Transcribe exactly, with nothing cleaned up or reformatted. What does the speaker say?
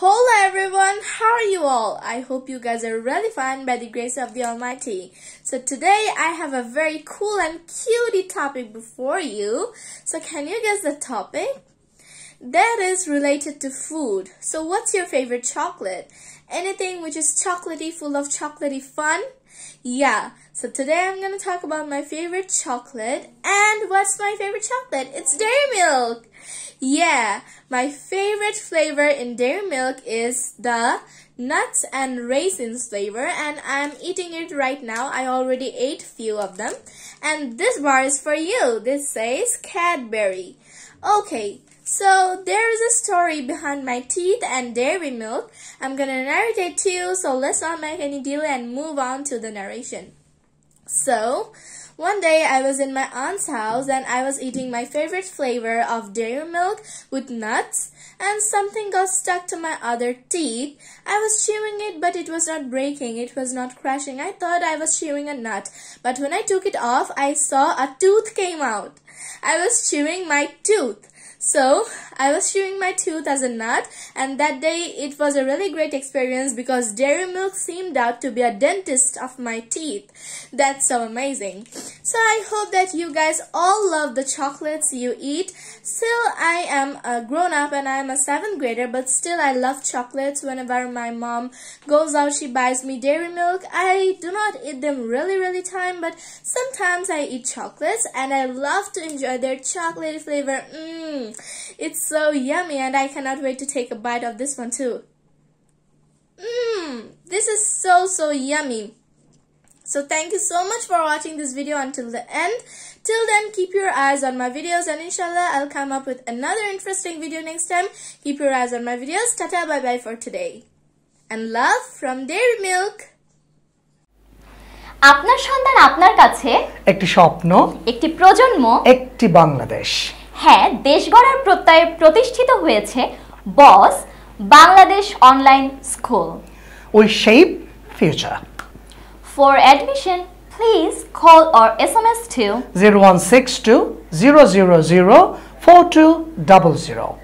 Hello everyone, how are you all? I hope you guys are really fine by the grace of the Almighty. So today I have a very cool and cutie topic before you. So can you guess the topic? That is related to food. So what's your favorite chocolate? Anything which is chocolatey, full of chocolatey fun? Yeah, so today I'm going to talk about my favorite chocolate. And what's my favorite chocolate? It's Dairy Milk. Yeah, my favorite flavor in Dairy Milk is the nuts and raisins flavor, and I'm eating it right now. I already ate few of them. And this bar is for you. This says Cadbury. Okay, so there is a story behind my teeth and Dairy Milk. I'm gonna narrate it to you, so let's not make any delay and move on to the narration. So, one day I was in my aunt's house and I was eating my favorite flavor of Dairy Milk with nuts, and something got stuck to my other teeth. I was chewing it, but it was not breaking, it was not crashing. I thought I was chewing a nut, but when I took it off, I saw a tooth came out. I was chewing my tooth. So, I was chewing my tooth as a nut, and that day it was a really great experience because Dairy Milk seemed out to be a dentist of my teeth. That's so amazing. So, I hope that you guys all love the chocolates you eat. Still, I am a grown-up and I am a seventh grader, but still I love chocolates. Whenever my mom goes out, she buys me Dairy Milk. I do not eat them really, really time, but sometimes I eat chocolates and I love to enjoy their chocolate flavor. Mmm. It's so yummy, and I cannot wait to take a bite of this one too. Mmm, this is so, so yummy. So thank you so much for watching this video until the end. Till then, keep your eyes on my videos, and inshallah, I'll come up with another interesting video next time. Keep your eyes on my videos. Tata, bye-bye for today. And love from Dairy Milk. আপনার সন্তান আপনার কাছে একটি স্বপ্ন, একটি প্রজন্ম, একটি বাংলাদেশ। হ্যাঁ, দেশগড়ের প্রত্যয়ে প্রতিষ্ঠিত হয়েছে boss Bangladesh online school. Will shape future. For admission please call or SMS to zero one six two zero zero zero four two double zero.